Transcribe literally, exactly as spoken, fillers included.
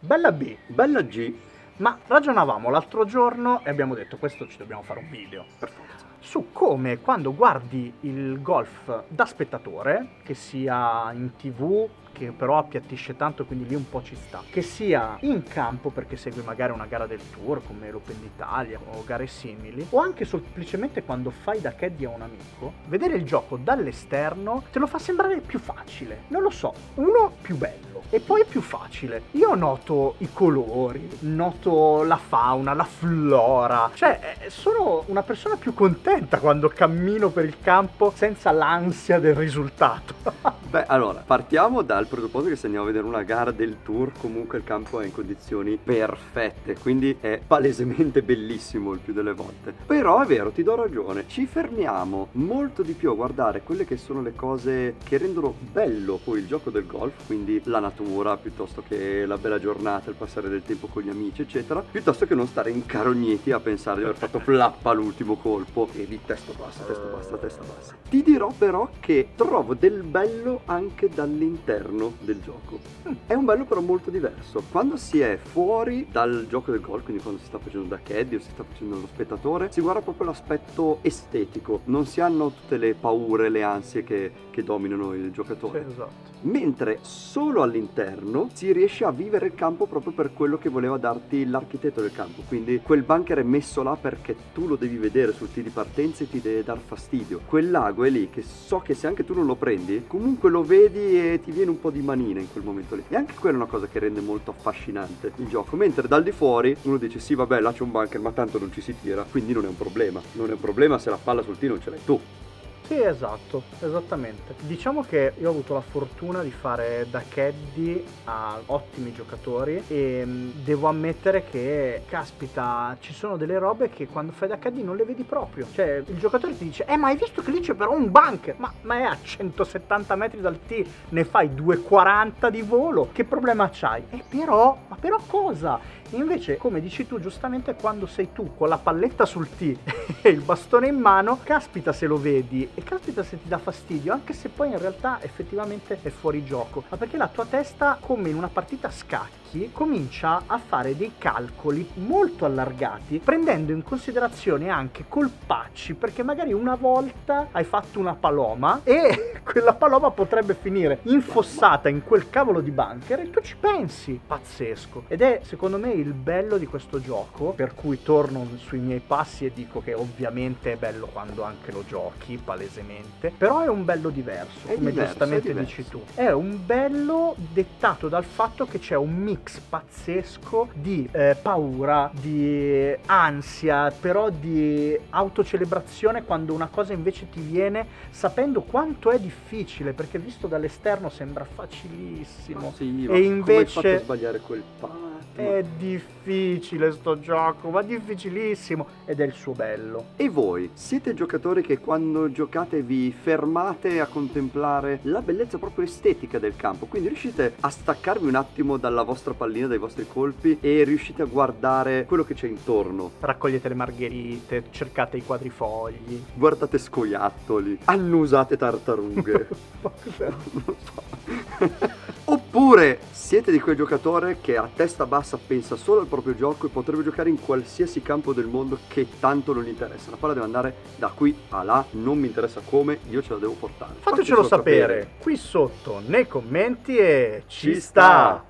Bella B, bella G, ma ragionavamo l'altro giorno e abbiamo detto questo ci dobbiamo fare un video, per forza, su come quando guardi il golf da spettatore, che sia in tv, che però appiattisce tanto quindi lì un po' ci sta, che sia in campo perché segui magari una gara del Tour come l'Open d'Italia o gare simili, o anche semplicemente quando fai da caddy a un amico, vedere il gioco dall'esterno te lo fa sembrare più facile, non lo so, uno più bello e poi più facile. Io noto i colori, noto la fauna, la flora, cioè sono una persona più contenta quando cammino per il campo senza l'ansia del risultato. Beh, allora partiamo dal presupposto che se andiamo a vedere una gara del Tour comunque il campo è in condizioni perfette, quindi è palesemente bellissimo il più delle volte. Però è vero, ti do ragione, ci fermiamo molto di più a guardare quelle che sono le cose che rendono bello poi il gioco del golf, quindi la natura piuttosto che la bella giornata, il passare del tempo con gli amici eccetera, piuttosto che non stare incarogniti a pensare di aver fatto flappa all'ultimo colpo e di testa bassa, testa bassa, testa bassa. Ti dirò però che trovo del bello anche dall'interno del gioco. È un bello però molto diverso. Quando si è fuori dal gioco del golf, quindi quando si sta facendo da caddy o si sta facendo lo spettatore, si guarda proprio l'aspetto estetico, non si hanno tutte le paure, le ansie che, che dominano il giocatore. Sì, esatto. Mentre solo all'interno si riesce a vivere il campo proprio per quello che voleva darti l'architetto del campo, quindi quel bunker è messo là perché tu lo devi vedere sul tee di partenza e ti deve dar fastidio, quel lago è lì che so che se anche tu non lo prendi comunque lo vedi e ti viene un po' di manina in quel momento lì, e anche quella è una cosa che rende molto affascinante il gioco. Mentre dal di fuori uno dice sì vabbè là c'è un bunker ma tanto non ci si tira, quindi non è un problema, non è un problema se la palla sul tee non ce l'hai tu. Sì, esatto, esattamente. Diciamo che io ho avuto la fortuna di fare da caddy a ottimi giocatori e devo ammettere che, caspita, ci sono delle robe che quando fai da caddy non le vedi proprio. Cioè, il giocatore ti dice, eh ma hai visto che lì c'è però un bunker? Ma, ma è a centosettanta metri dal tee, ne fai due quaranta di volo, che problema c'hai? Eh però, ma però cosa? Invece, come dici tu giustamente, quando sei tu con la palletta sul tee e il bastone in mano, caspita se lo vedi e caspita se ti dà fastidio, anche se poi in realtà effettivamente è fuori gioco, ma perché la tua testa, come in una partita a scacchi, comincia a fare dei calcoli molto allargati, prendendo in considerazione anche colpacci, perché magari una volta hai fatto una paloma e quella paloma potrebbe finire infossata in quel cavolo di bunker e tu ci pensi. Pazzesco. Ed è secondo me il bello di questo gioco, per cui torno sui miei passi e dico che ovviamente è bello quando anche lo giochi palesemente, però è un bello diverso, è come diverso, giustamente dici tu, è un bello dettato dal fatto che c'è un mix pazzesco di eh, paura, di ansia, però di autocelebrazione quando una cosa invece ti viene sapendo quanto è difficile, perché visto dall'esterno sembra facilissimo, sì, e invece come hai fatto sbagliare quel passo? È difficile sto gioco, ma difficilissimo, ed è il suo bello. E voi siete giocatori che quando giocate vi fermate a contemplare la bellezza proprio estetica del campo, quindi riuscite a staccarvi un attimo dalla vostra pallina, dai vostri colpi, e riuscite a guardare quello che c'è intorno? Raccogliete le margherite, cercate i quadrifogli, guardate scoiattoli, annusate tartarughe. Non so. Oppure siete di quel giocatore che a testa bassa pensa solo al proprio gioco e potrebbe giocare in qualsiasi campo del mondo che tanto non gli interessa. La palla deve andare da qui a là, non mi interessa come, io ce la devo portare. Fatecelo sapere qui sotto nei commenti e ci sta!